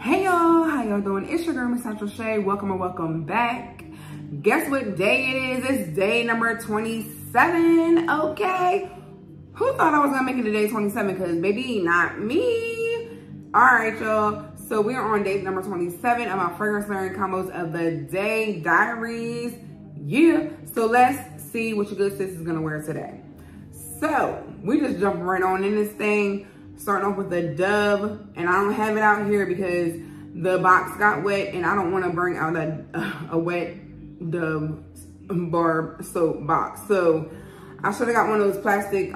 Hey y'all, how y'all doing? It's your girl MissNaturalShay. Welcome and welcome back. Guess what day it is? It's day number 27. Okay, who thought I was gonna make it to day 27? Because baby, not me. All right y'all, so we are on day number 27 of my fragrance learning combos of the day diaries. Yeah, so let's see what your good sis is gonna wear today. So we just jump right on in this thing, starting off with the Dove. And I don't have it out here because the box got wet and I don't want to bring out a wet Dove bar soap box. So I should have got one of those plastic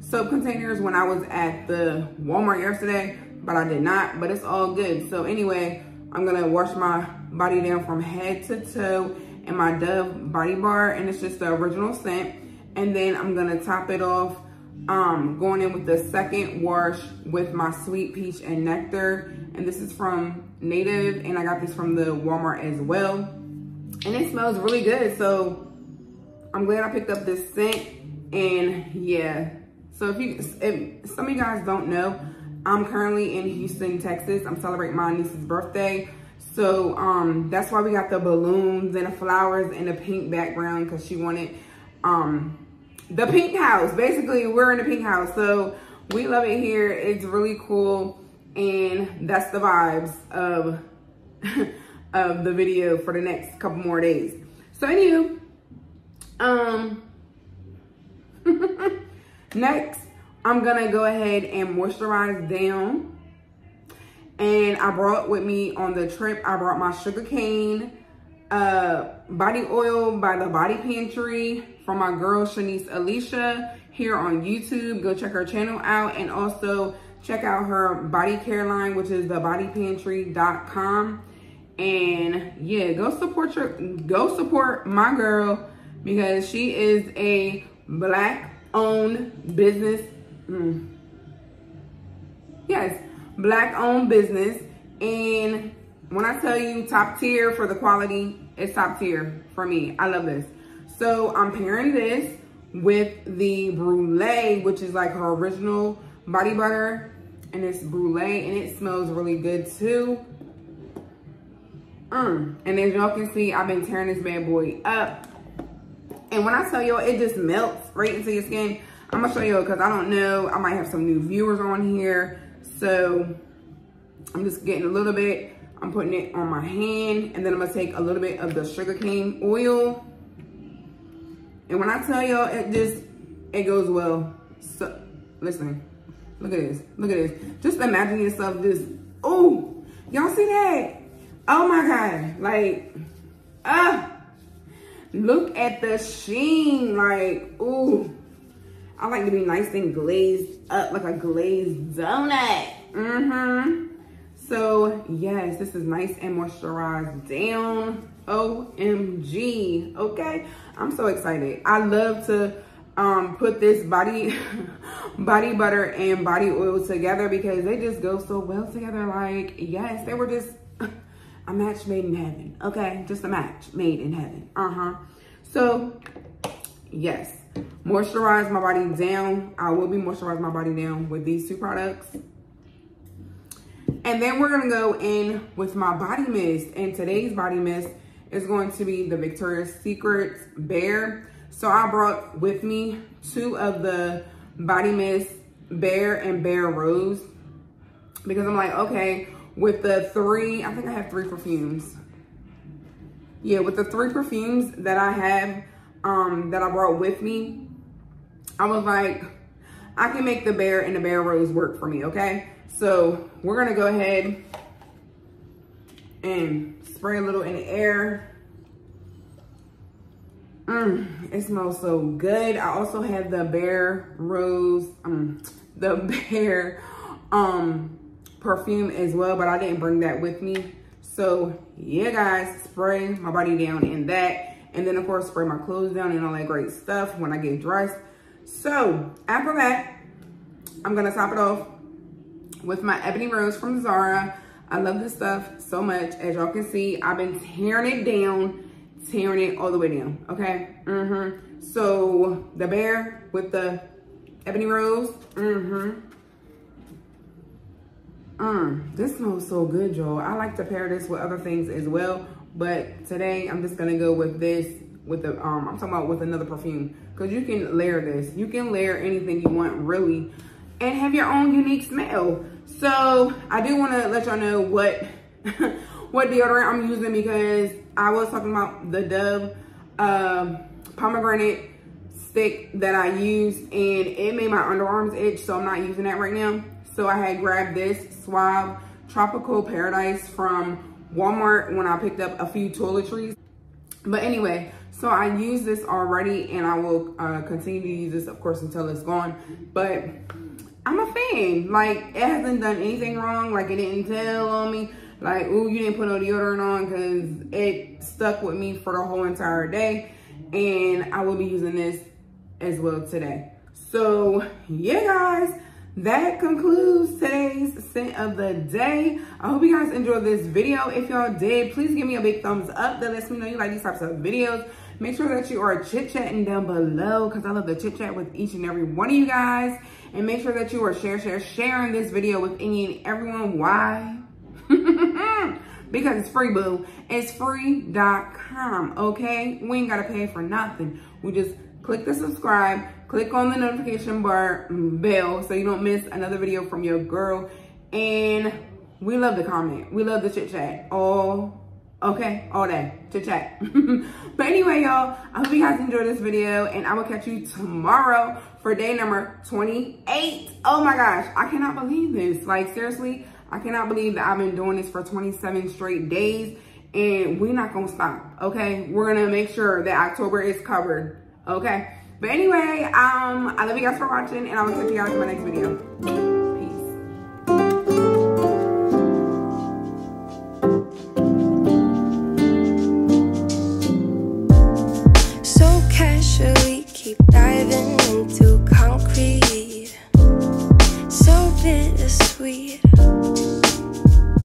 soap containers when I was at the Walmart yesterday, but I did not, but it's all good. So anyway, I'm going to wash my body down from head to toe in my Dove body bar, and it's just the original scent. And then I'm going to top it off going in with the second wash with my Sweet Peach and Nectar, and this is from Native, and I got this from the Walmart as well, and it smells really good, so I'm glad I picked up this scent. And yeah, so if some of you guys don't know, I'm currently in Houston, Texas. I'm celebrating my niece's birthday, so that's why we got the balloons and the flowers and the pink background, because she wanted the pink house. Basically, we're in the pink house, so we love it here. It's really cool, and that's the vibes of the video for the next couple more days. So anywho, next I'm gonna go ahead and moisturize down, and I brought with me on the trip, I brought my sugarcane body oil by the Body Pantry from my girl Shanice Alicia here on YouTube. Go check her channel out, and also check out her body care line, which is the bodypantry.com. and yeah, go support my girl, because she is a black owned business. Yes, black owned business. And when I tell you top tier for the quality, it's top tier for me. I love this. So I'm pairing this with the Brûlée, which is like her original body butter, and it's Brûlée, and it smells really good too. And as y'all can see, I've been tearing this bad boy up, and when I tell y'all, it just melts right into your skin. I'm gonna show y'all, because I don't know, I might have some new viewers on here, so I'm just getting a little bit. I'm putting it on my hand, and then I'm gonna take a little bit of the sugarcane oil, and when I tell y'all, it goes well. So listen, look at this, look at this. Just imagine yourself just, oh, y'all see that? Oh my God, like, look at the sheen, like, ooh. I like to be nice and glazed up, like a glazed donut. So yes, this is nice and moisturized down. OMG, okay? I'm so excited. I love to put this body butter and body oil together, because they just go so well together. Like, yes, they were just a match made in heaven, okay? Just a match made in heaven, So yes, moisturize my body down. I will be moisturizing my body down with these two products. And then we're gonna go in with my body mist. And today's body mist is going to be the Victoria's Secret Bear. So I brought with me two of the body mist, Bear and Bear Rose, because I'm like, okay, with the three, I think I have three perfumes. Yeah, with the three perfumes that I have, that I brought with me, I was like, I can make the Bear and the Bear Rose work for me, okay? So we're gonna go ahead and spray a little in the air. It smells so good. I also have the Bear Rose, the Bear perfume as well, but I didn't bring that with me. So yeah guys, spray my body down in that. And then of course, spray my clothes down and all that great stuff when I get dressed. So after that, I'm gonna top it off with my Ebony Rose from Zara. I love this stuff so much. As y'all can see, I've been tearing it down, tearing it all the way down, okay? So the Bear with the Ebony Rose, This smells so good, y'all. I like to pair this with other things as well, but today I'm just gonna go with this, with the I'm talking about with another perfume, because you can layer this. You can layer anything you want, really, and have your own unique smell. So I do want to let y'all know what what deodorant I'm using, because I was talking about the Dove pomegranate stick that I used, and it made my underarms itch, so I'm not using that right now. So I had grabbed this Suave Tropical Paradise from Walmart when I picked up a few toiletries. But anyway, so I used this already, and I will continue to use this, of course, until it's gone. But I'm a fan. Like, it hasn't done anything wrong. Like, it didn't tell on me, like, ooh, you didn't put no deodorant on, because it stuck with me for the whole entire day. And I will be using this as well today. So, yeah, guys. That concludes today's scent of the day. I hope you guys enjoyed this video. If y'all did, please give me a big thumbs up that lets me know you like these types of videos. Make sure that you are chit-chatting down below, because I love to chit-chat with each and every one of you guys. And make sure that you are sharing this video with any and everyone. Why? Because it's free, boo. It's free.com, okay? We ain't got to pay for nothing. We just click the subscribe, click on the notification bell so you don't miss another video from your girl. And we love the comment. We love the chit chat. All, okay, all day. Chit chat. But anyway, y'all, I hope you guys enjoyed this video, and I will catch you tomorrow for day number 28. Oh my gosh, I cannot believe this. Like, seriously, I cannot believe that I've been doing this for 27 straight days, and we're not gonna stop, okay? We're gonna make sure that October is covered, okay? But anyway, I love you guys for watching, and I will catch you guys in my next video. Sweet.